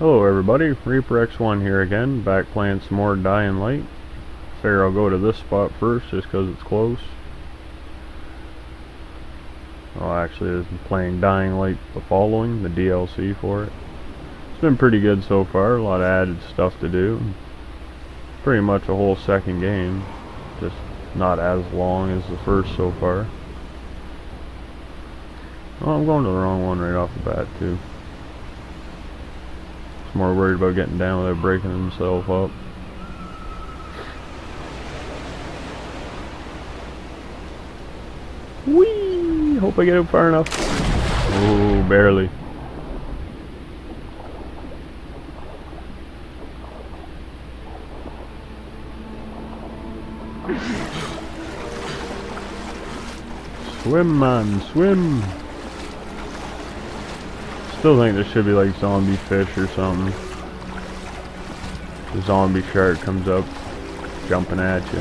Hello everybody, Reaper X1 here again, back playing some more Dying Light. Figure I'll go to this spot first just because it's close. Well, actually I've been playing Dying Light the following, the DLC for it. It's been pretty good so far, a lot of added stuff to do. Pretty much a whole second game, just not as long as the first so far. Oh, I'm going to the wrong one right off the bat too. More worried about getting down without breaking himself up. Whee! Hope I get out far enough. Oh, barely. Swim, man, swim! Still think there should be like zombie fish or something. The zombie shark comes up jumping at you.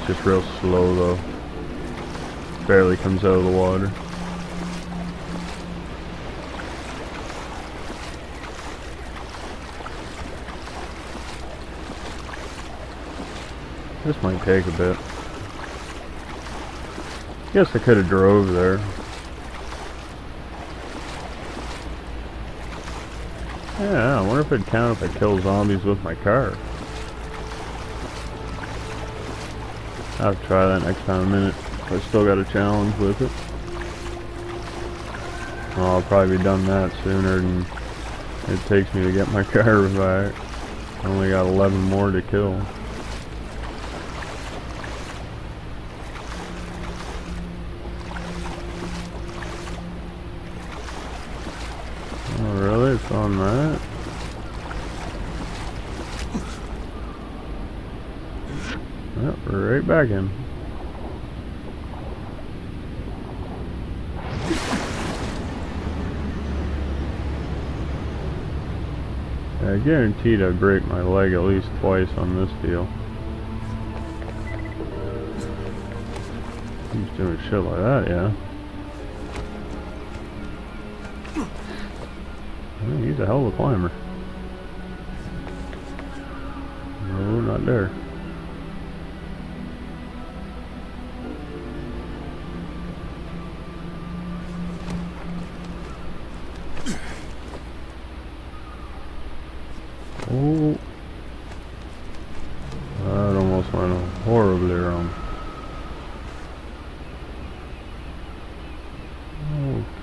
It's just real slow though. Barely comes out of the water. This might take a bit. Guess I could have drove there. Yeah, I wonder if it'd count if I kill zombies with my car. I'll try that next time in a minute. I still got a challenge with it. I'll probably be done that sooner than it takes me to get my car revived. I only got 11 more to kill. On that. Yep, right back in. I guaranteed I'd break my leg at least twice on this deal. He's doing shit like that, yeah. He's a hell of a climber. No, not there. Oh, that almost went horribly wrong.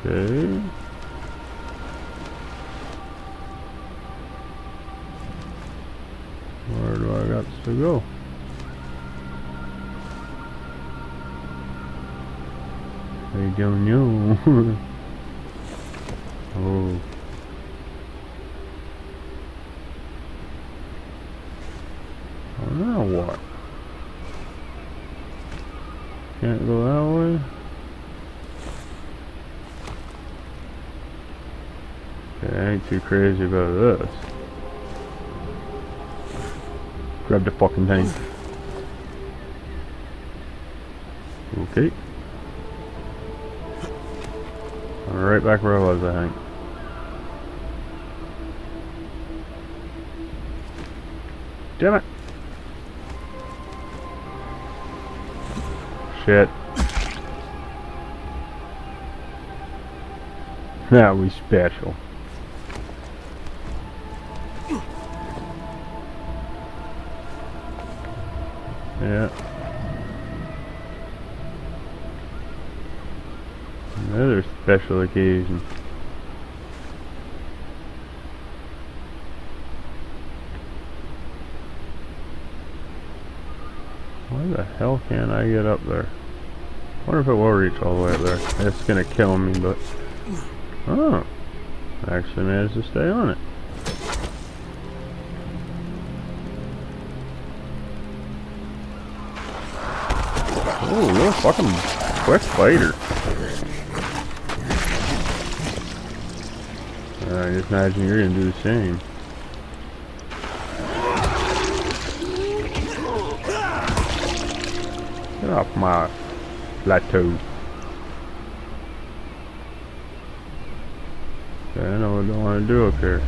Okay. Where do I got to go? I don't know. Oh. Oh, now what? Can't go that way? Okay, I ain't too crazy about this. Grab the fucking thing. Okay. I'm right back where I was, I think. Damn it. Shit. That was special. Yeah. Another special occasion. Why the hell can't I get up there? I wonder if it will reach all the way up there. It's gonna kill me, but... Oh! I actually managed to stay on it. Oh, you're a fucking quick fighter. I just imagine you're gonna do the same. Get off my plateau. Okay, I know what I want to do up here.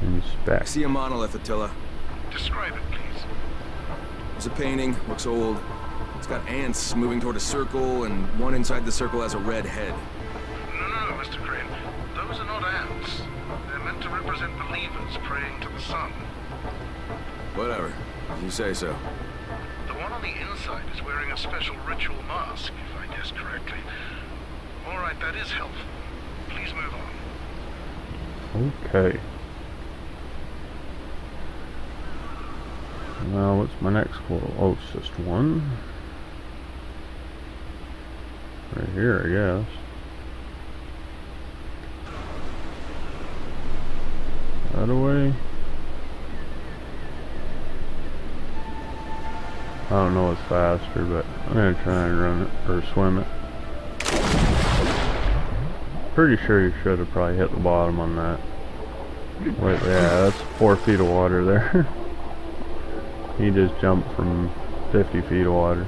Inspect. I see a monolith, Attila. Describe it, please. There's a painting, looks old. It's got ants moving toward a circle, and one inside the circle has a red head. No, Mr. Crane. Those are not ants. They're meant to represent believers praying to the sun. Whatever. You say so. The one on the inside is wearing a special ritual mask, if I guess correctly. All right, that is helpful. Please move on. Okay. Now, what's my next portal? Oh, it's just one. Right here, I guess. That away. I don't know what's faster, but I'm gonna try and run it or swim it. Pretty sure you should have probably hit the bottom on that. Wait, yeah, that's 4 feet of water there. He just jumped from 50 feet of water.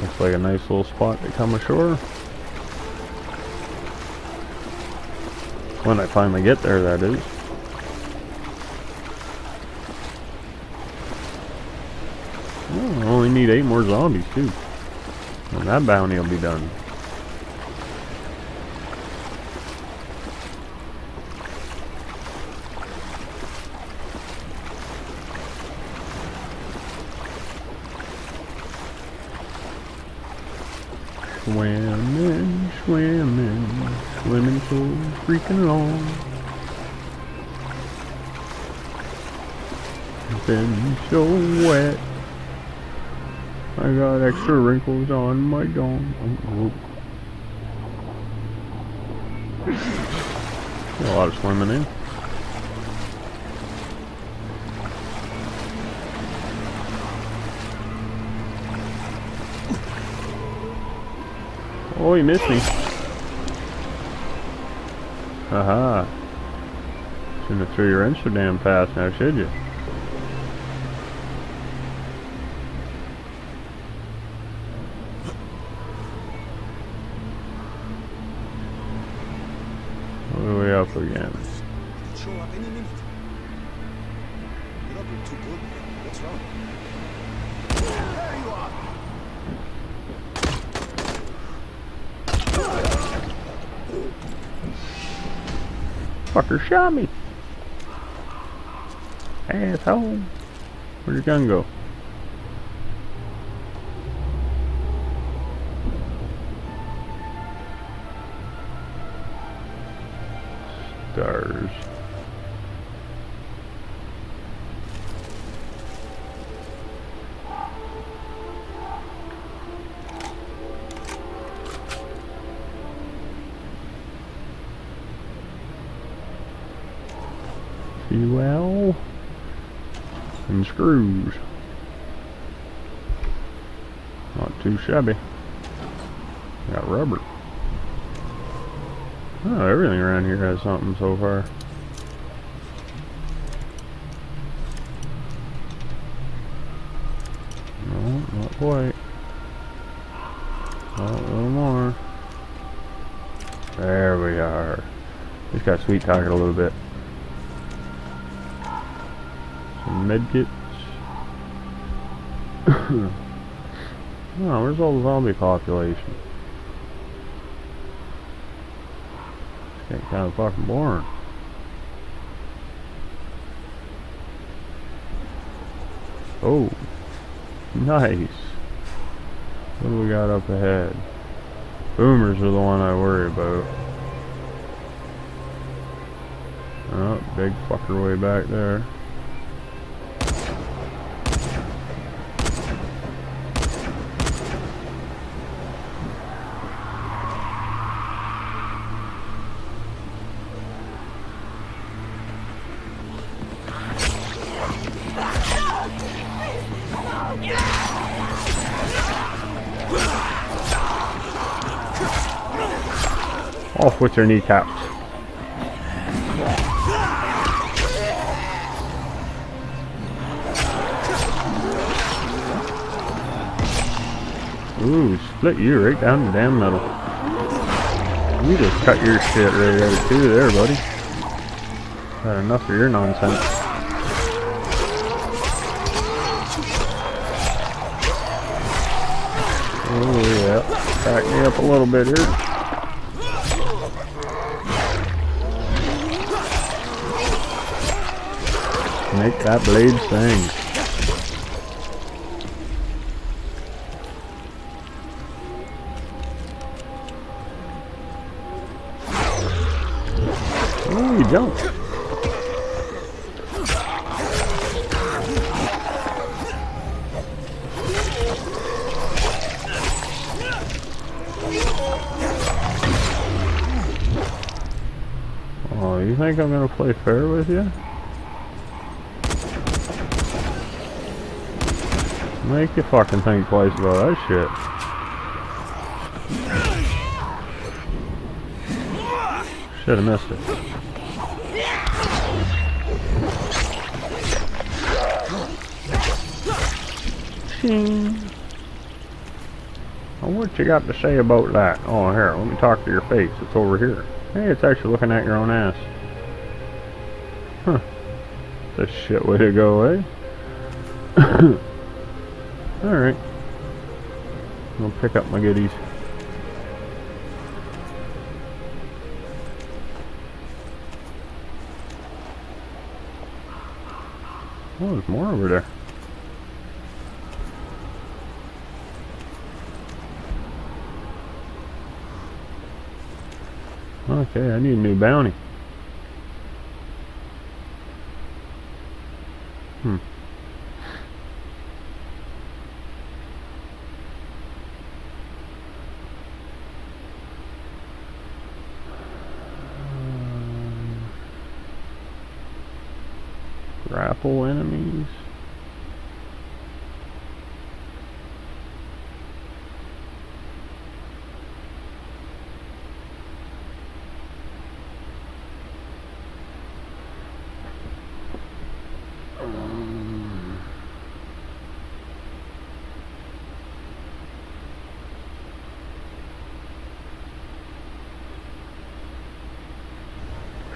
Looks like a nice little spot to come ashore. When I finally get there, that is. Oh, I only need 8 more zombies too, and that bounty will be done. Swimming so freaking long. Been so wet. I got extra wrinkles on my dome. Oh. A lot of swimming in. Oh, he missed me. Aha. Shouldn't have threw your Instagram pass now, should you? What are we up again? Fucker shot me. Asshole. Where'd your gun go? Stars. Well, and screws. Not too shabby. Got rubber. Oh, everything around here has something so far. No, not quite. Oh, a little more. There we are. Just got sweet talking a little bit. Medkits. Oh, where's all the zombie population? It's getting kind of fucking boring. Oh, nice. What do we got up ahead? Boomers are the one I worry about. Oh, big fucker way back there. off with your kneecaps. Ooh, split you right down the damn middle. You just cut your shit right out too there, buddy. Had enough of your nonsense. Oh yeah, back me up a little bit here. Make that blade sing. Oh, you jump. Oh, you think I'm gonna play fair with you? Make you fucking think twice about that shit. Should have missed it. Ching. Oh, what you got to say about that? Oh, here, let me talk to your face. It's over here. Hey, it's actually looking at your own ass. Huh. That's a shit way to go, eh? Alright. I'll pick up my goodies. Oh, there's more over there. Okay, I need a new bounty. Grapple enemies.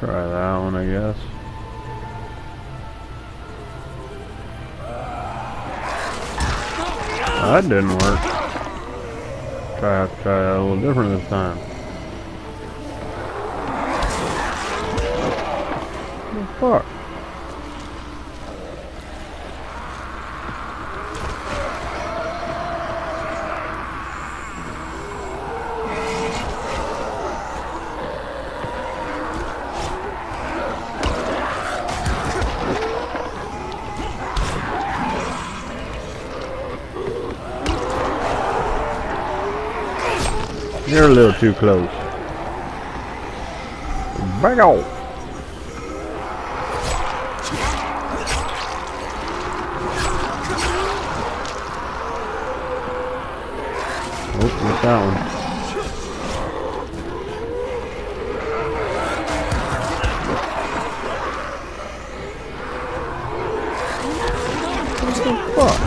Try that one, I guess. That didn't work. Try that a little different this time. What the fuck? You're a little too close. Back off! Oh, what's that one? What the fuck?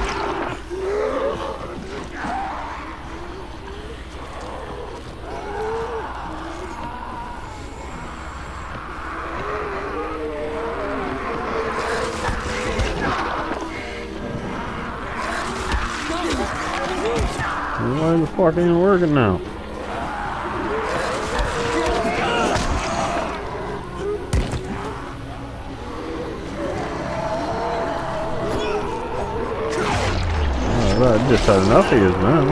Why the fuck ain't it working now? Oh, well, I just had enough of his now.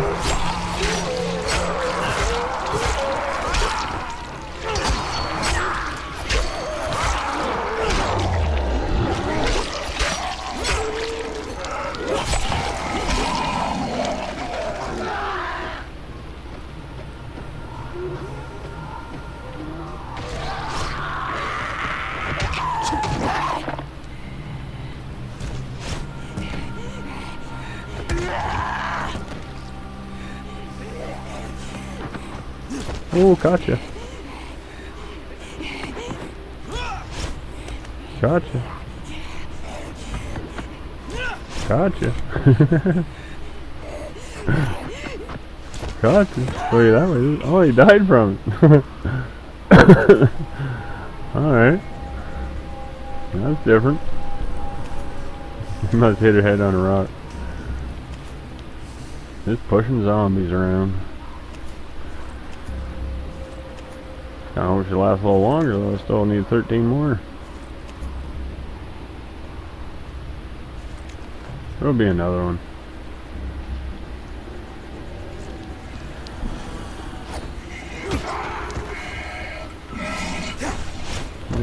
Oh, gotcha. Gotcha. Gotcha. Gotcha. Wait, that was... Oh, he died from it. Alright. That's different. He must hit her head on a rock. Just pushing zombies around. I hope she lasts a little longer, though. I still need 13 more. There'll be another one.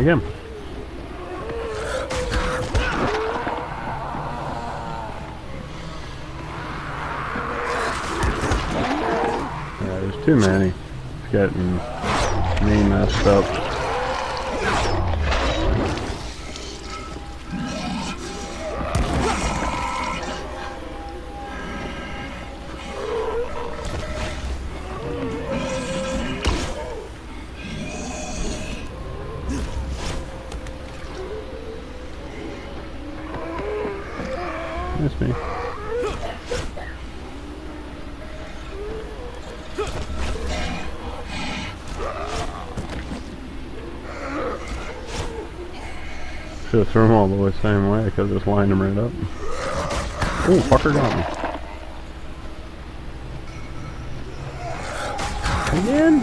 Again. Yeah, there's too many. It's getting me messed up. Miss me. Should have thrown them all the same way. I could have just lined them right up. Ooh, fucker got me. Again?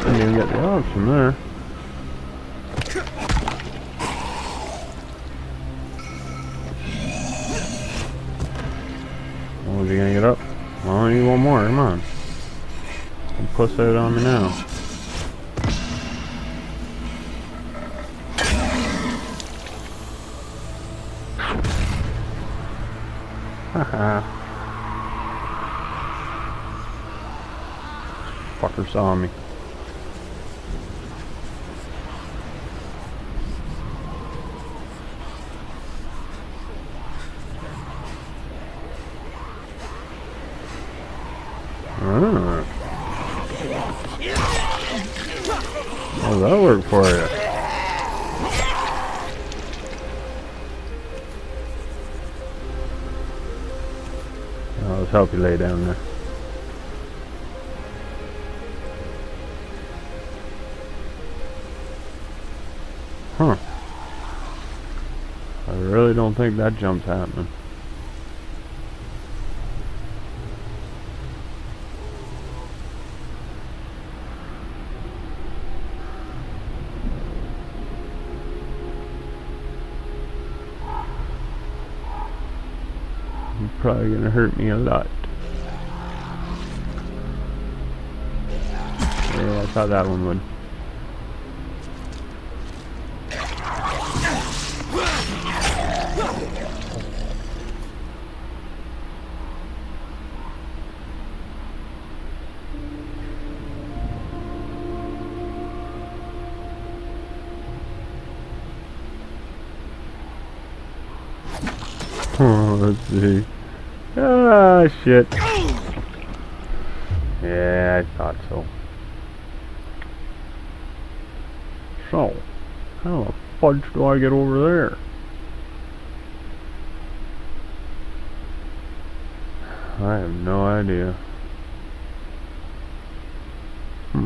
I didn't even get the option there. Oh, is he gonna get up? Well, I need one more, come on. Don't push that on me now. Haha. Fucker saw me. Oh, that'll work for you. I'll just help you lay down there. Huh. I really don't think that jump's happening. Probably gonna hurt me a lot. Yeah, I thought that one would. Oh, let's see. Ah, shit. Yeah, I thought so. So, how the fudge do I get over there? I have no idea. I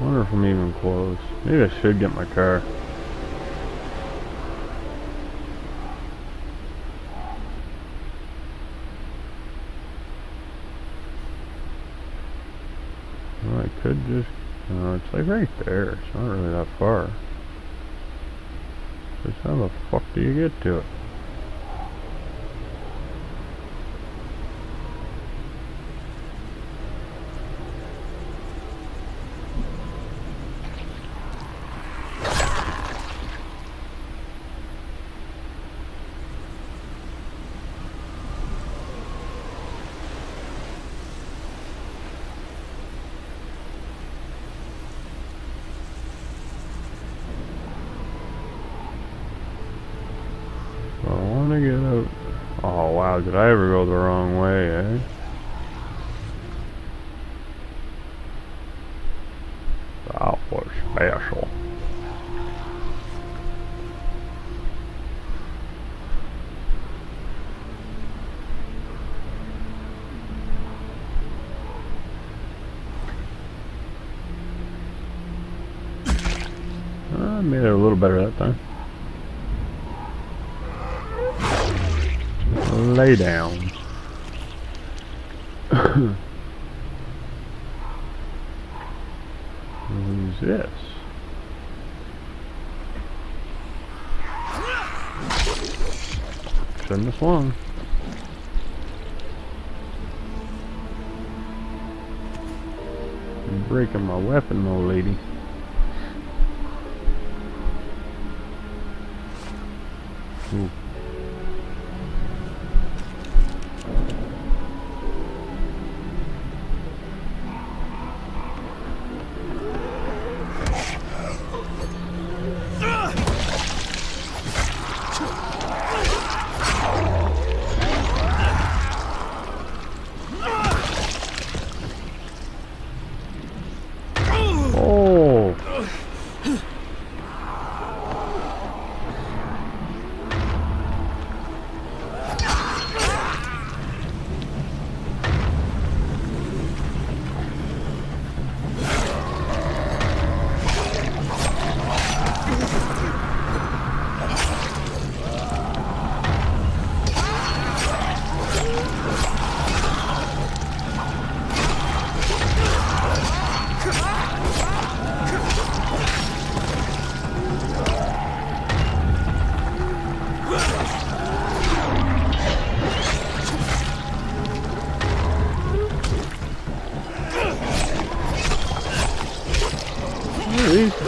wonder if I'm even close. Maybe I should get my car. I could just, it's like right there, it's not really that far. Just how the fuck do you get to it? Wow, did I ever go the wrong way, eh? That was special. I made it a little better that time. Lay down. Who's this? Shouldn't have swung. You're breaking my weapon, old lady. Ooh.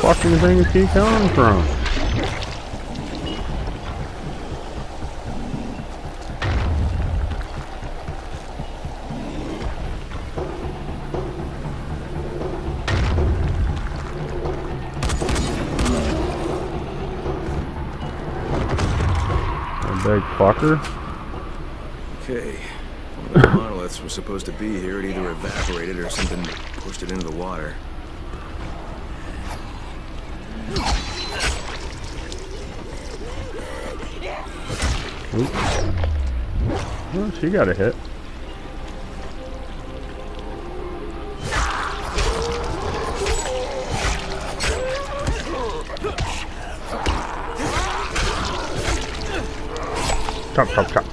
Where do these things keep coming from? A big fucker. Okay. One of the monoliths was supposed to be here. It either evaporated or something pushed it into the water. Oops. Well, she got a hit. Chop, chop, chop.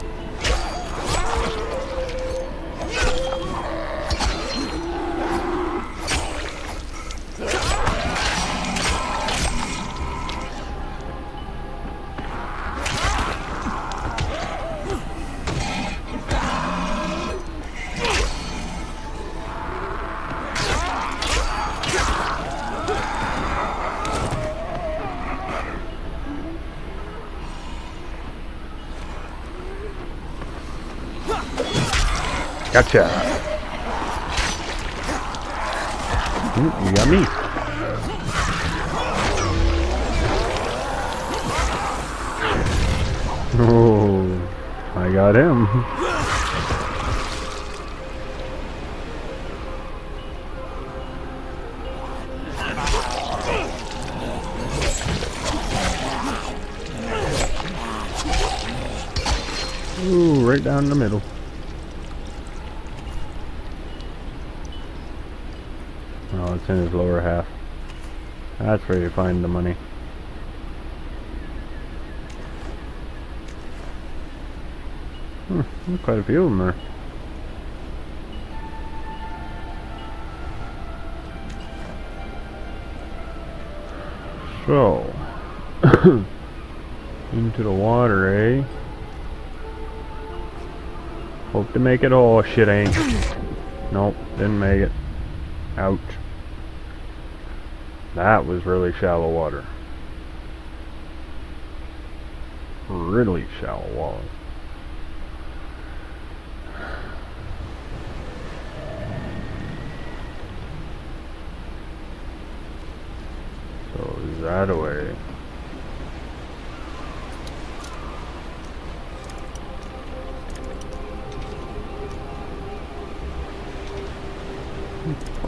Gotcha. Ooh, yummy. Oh, I got him. Ooh, right down the middle. Oh, it's in his lower half. That's where you find the money. Hmm, there's quite a few of them there. So, into the water, eh? Hope to make it. Oh, shit, ain't. Nope, didn't make it. Ouch. That was really shallow water. Really shallow water. So is that a way?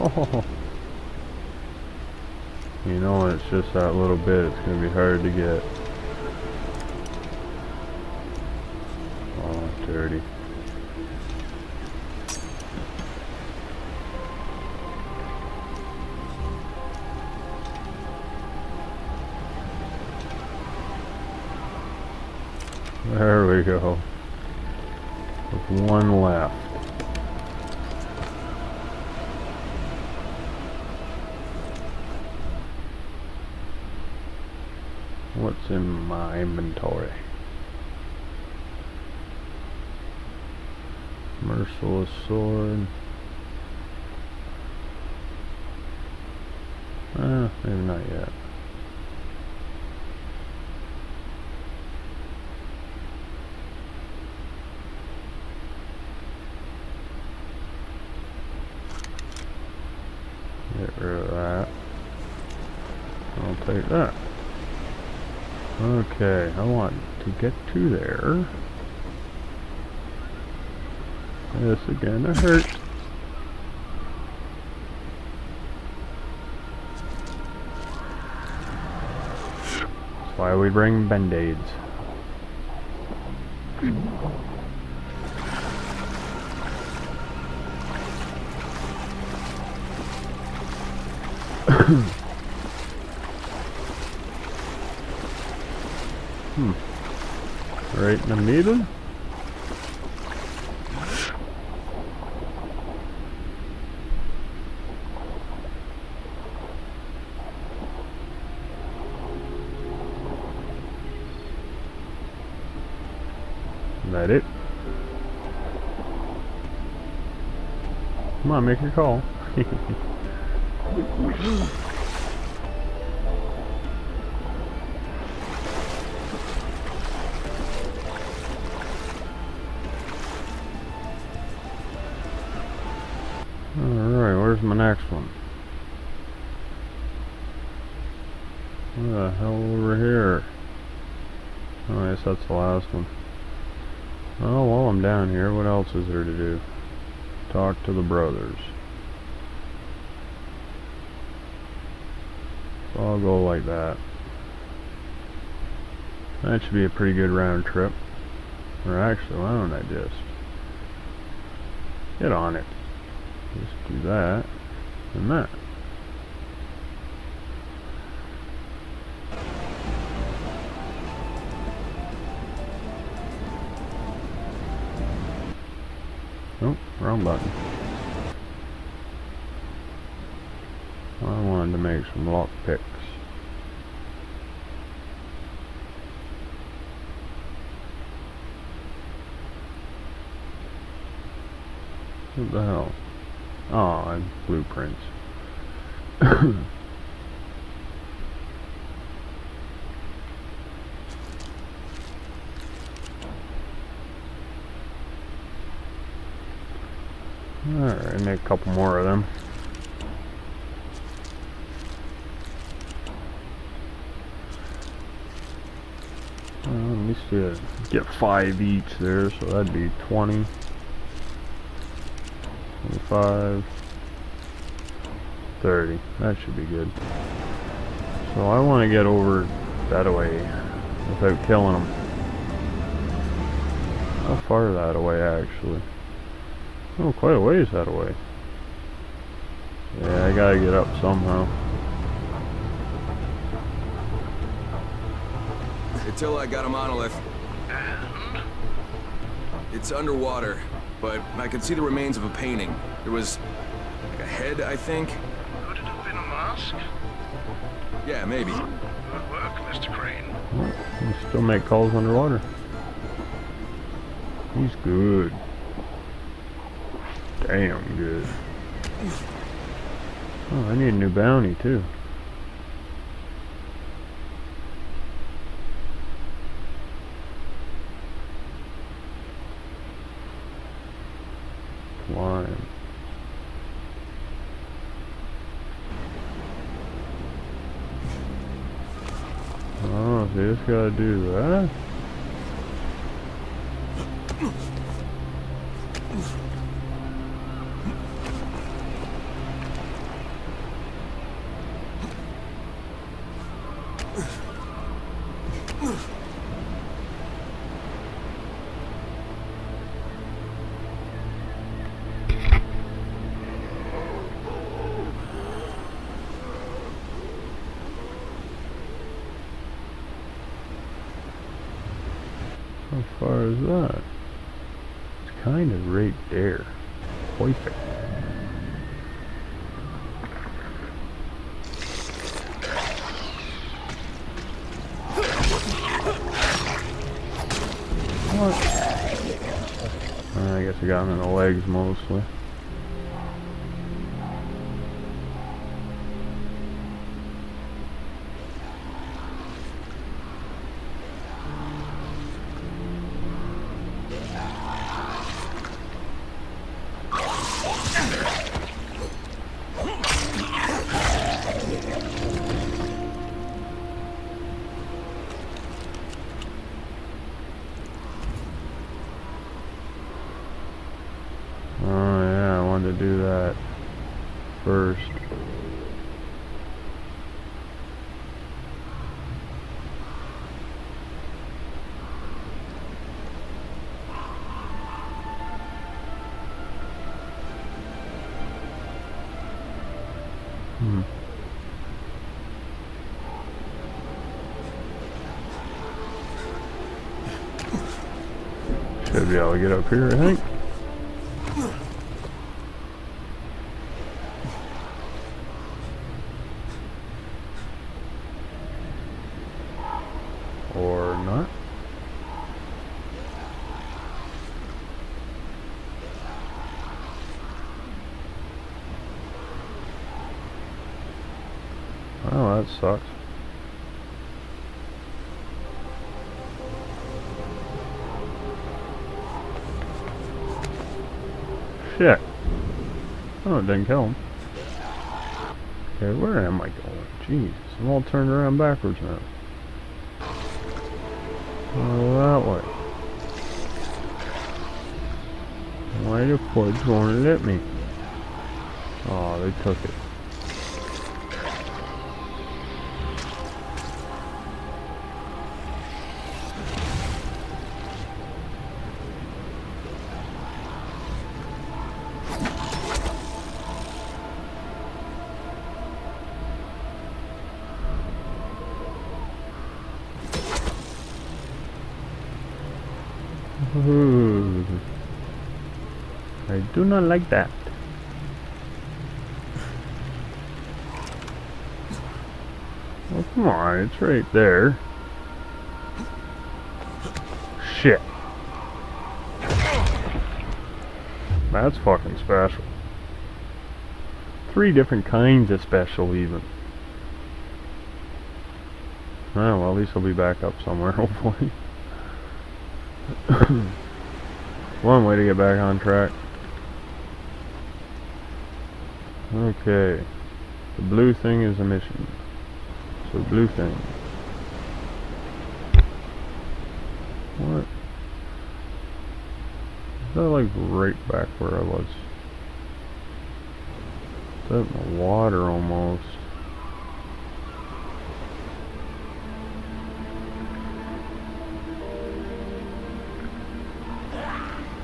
Oh. You know, it's just that little bit. It's going to be hard to get. Oh, dirty. There we go. With one left. What's in my inventory? Merciless sword. Maybe not yet. Get rid of that. I'll take that. Okay, I want to get to there. This again, it hurt. That's why we bring band-aids. Right in the middle. Is that it? Come on, make your call. Alright, where's my next one? What the hell over here? Oh, I guess that's the last one. Oh, while I'm down here, what else is there to do? Talk to the brothers. So I'll go like that. That should be a pretty good round trip. Or actually, why don't I just get on it? Just do that and that. Nope, wrong button. I wanted to make some lock picks. What the hell? Oh, I blueprints. Alright, make a couple more of them. Well, at least you get 5 each there, so that'd be 20. 25, 30. That should be good. So I want to get over that way without killing them. How far that away, actually? Oh, quite a ways that away. Yeah, I gotta get up somehow. Attila, I got a monolith. And? It's underwater. But I could see the remains of a painting. There was like a head, I think. Could it have been a mask? Yeah, maybe. Good work, Mr. Crane. Well, we still make calls underwater. He's good. Damn good. Oh, I need a new bounty too. Line. Oh, so you just gotta do that? How far is that? It's kind of right there. Perfect. What? I guess I got him in the legs mostly. Should be able to get up here, I think. Or not. Oh, that sucks. Shit. Oh, it didn't kill him. Okay, where am I going? Jeez, I'm all turned around backwards now. Oh, that way. Why the fudge won't let me? Oh, they took it. Ooh. I do not like that. Oh, come on, it's right there. Shit. That's fucking special. 3 different kinds of special, even. Oh, well, at least I'll be back up somewhere, hopefully. One way to get back on track. Okay. The blue thing is a mission. So blue thing. What? Is that like right back where I was? It's up in the water almost.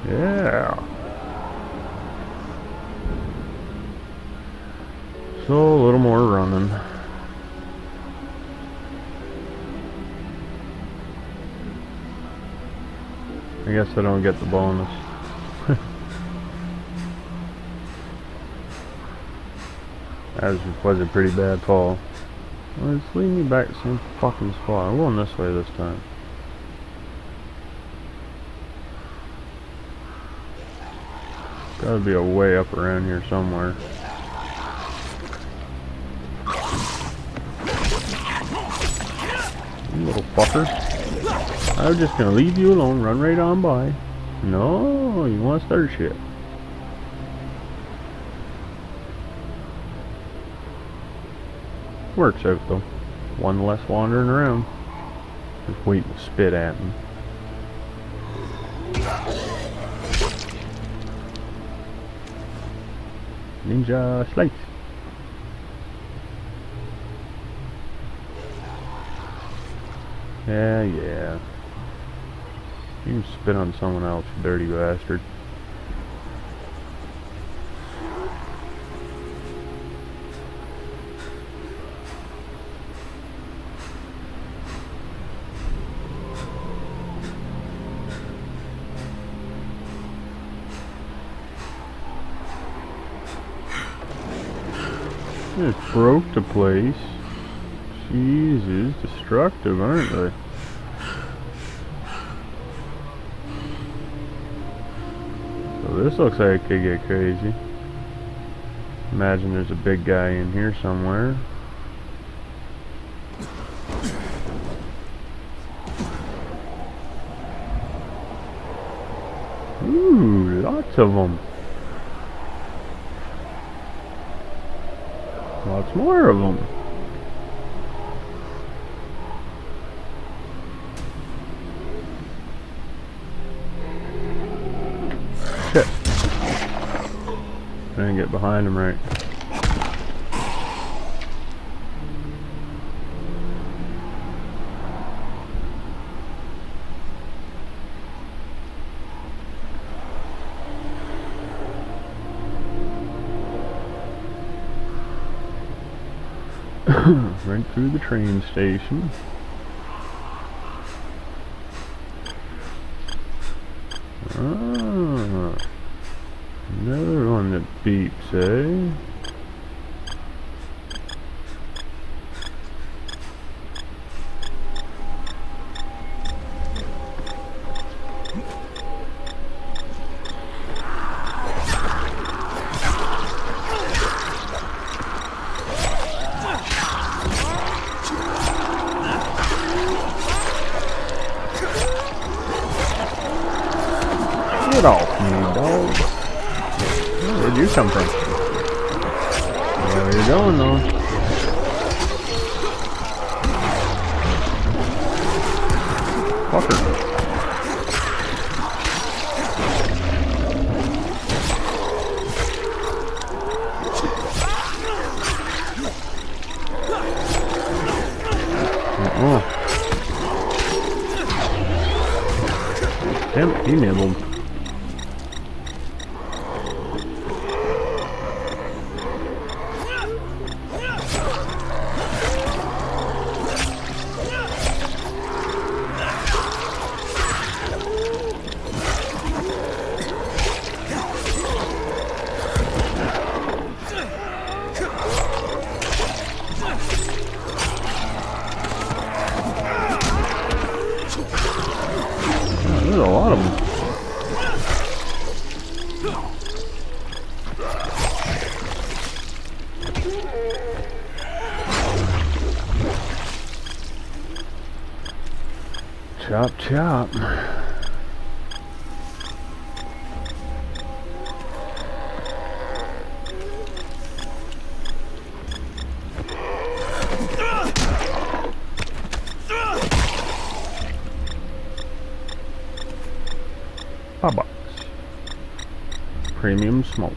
Yeah. So a little more running. I guess I don't get the bonus. That was a pretty bad fall. Well, it's leading me back to the same fucking spot. I'm going this way this time. Gotta be a way up around here somewhere. You little fucker. I'm just gonna leave you alone, run right on by. No, you wanna start shit. Works out though. One less wandering around. Just waiting to spit at me. Ninja slice. Yeah, yeah. You can spit on someone else, you dirty bastard. Just broke the place. Jesus, destructive, aren't they? So this looks like it could get crazy. Imagine there's a big guy in here somewhere. Ooh, lots of them. Lots more of them. Shit. I didn't get behind him right. Right through the train station. Ah, another one that beeps, eh? Get off me, dog. Where'd you come from? Where are you going, though? Fucker. Damn, he nibbled. There's a lot of them. Chop, chop. Box. Premium smokes.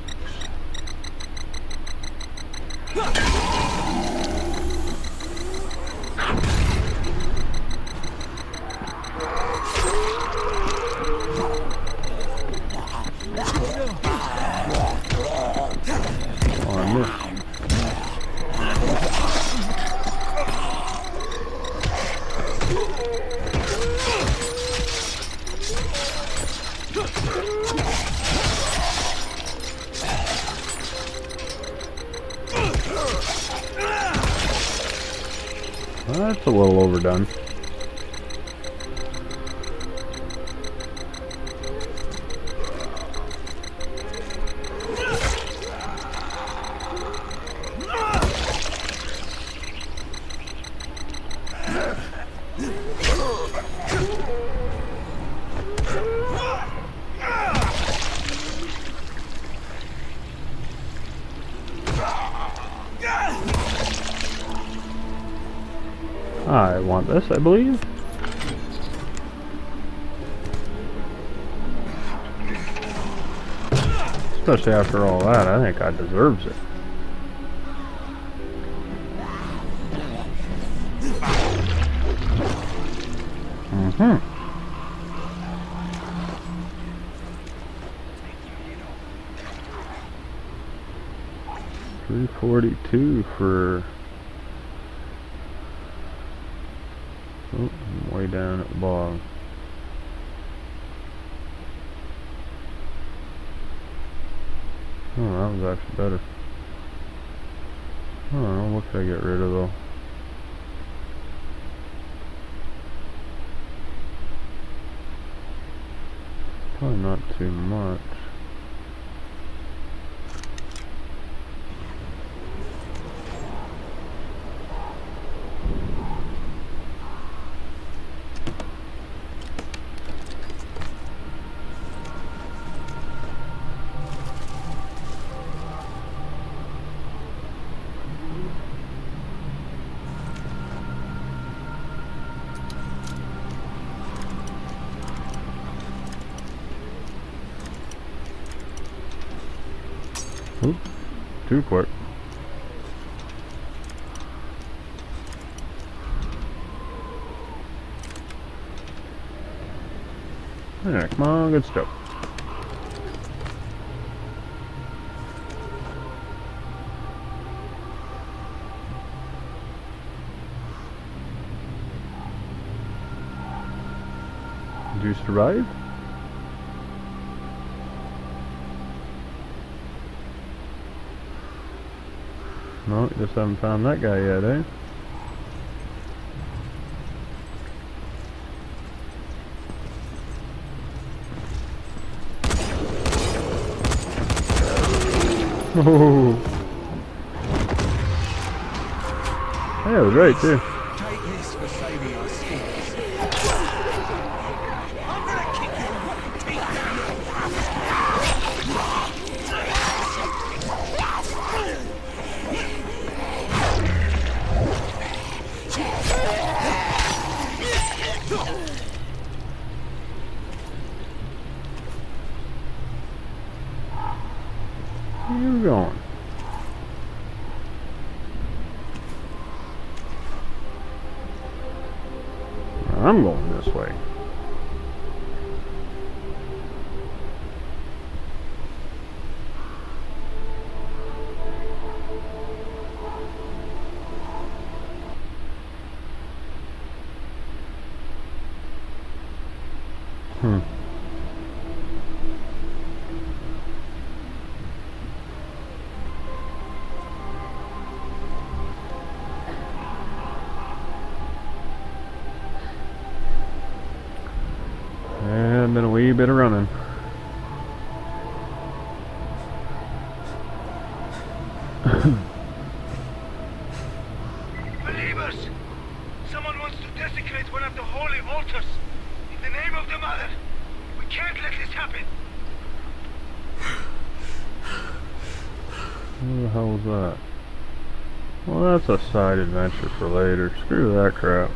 Oh, that's a little overdone. I want this, I believe. Especially after all that, I think I deserves it. Mm-hmm. $3.42 for... Oh, I'm way down at the bottom. Oh, that was actually better. I don't know, what could I get rid of though? Probably not too much. Too quick. Alright, come on, good stuff. Did you survive? No, just haven't found that guy yet, eh? Oh, that was right too. Take this for saving our skins. I'm gonna kick your rotten teeth. Where are you going? I'm going this way. Been a wee bit of running. Believers! Someone wants to desecrate one of the holy altars in the name of the Mother. We can't let this happen. Who the hell was that? Well, that's a side adventure for later. Screw that crap.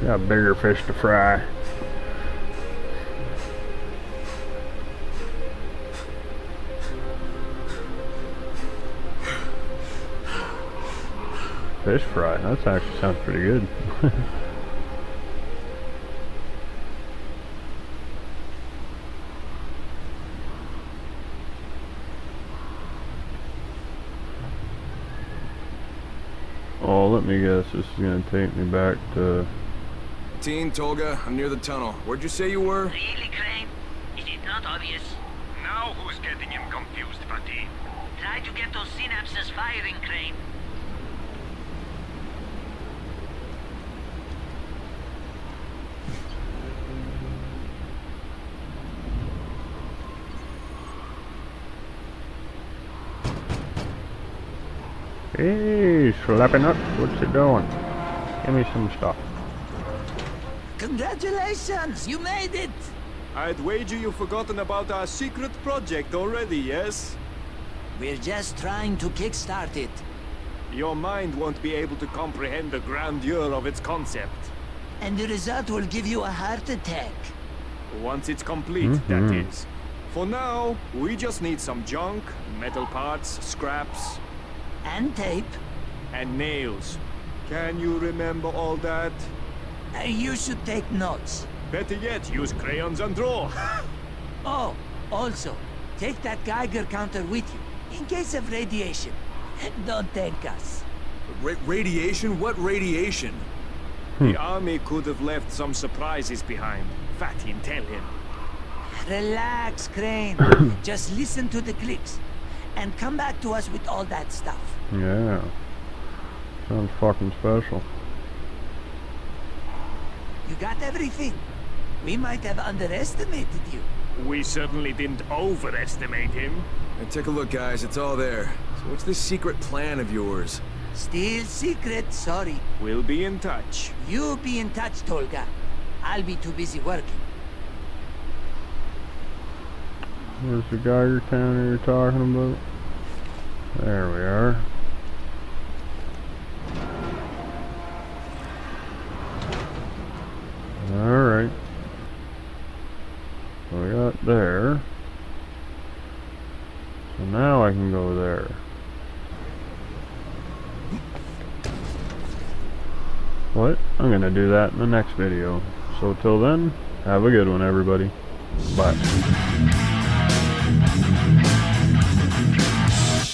We got bigger fish to fry. Fish fry, that actually sounds pretty good. Oh, let me guess, this is going to take me back to... Team Tolga, I'm near the tunnel. Where'd you say you were? Really, Crane? Is it not obvious? Now who's getting him confused, Fatih? Try to get those synapses firing, Crane. Hey, slapping up. What's it doing? Give me some stuff. Congratulations! You made it! I'd wager you've forgotten about our secret project already, yes? We're just trying to kickstart it. Your mind won't be able to comprehend the grandeur of its concept. And the result will give you a heart attack. Once it's complete, that is. For now, we just need some junk, metal parts, scraps... and tape. And nails. Can you remember all that? You should take notes. Better yet, use crayons and draw. Oh, also, take that Geiger counter with you, in case of radiation. Don't thank us. Radiation? What radiation? The army could have left some surprises behind. Fatih, tell him. Relax, Crane. Just listen to the clicks. and come back to us with all that stuff. Yeah. Sounds fucking special. You got everything. We might have underestimated you. We certainly didn't overestimate him. And take a look, guys. It's all there. So what's this secret plan of yours? Still secret, sorry. We'll be in touch. You be in touch, Tolga. I'll be too busy working. Where's the Geiger counter you're talking about? There we are. Alright. So we got there. So now I can go there. What? I'm gonna do that in the next video. So till then, have a good one, everybody. Bye.